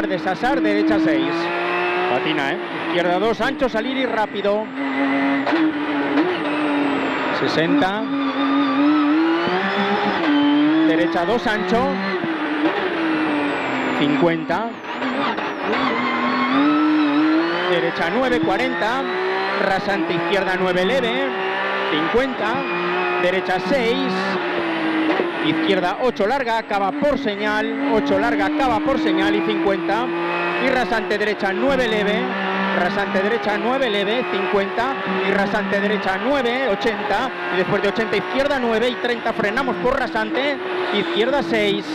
De Sasar, derecha 6. Patina, izquierda 2, ancho, salir y rápido. 60. Derecha 2, ancho. 50. Derecha 9, 40. Rasante izquierda 9, leve. 50. Derecha 6. Izquierda 8 larga, acaba por señal, 8 larga, acaba por señal y 50. Y rasante derecha 9 leve, rasante derecha 9 leve, 50. Y rasante derecha 9, 80. Y después de 80 izquierda 9 y 30 frenamos por rasante, izquierda 6.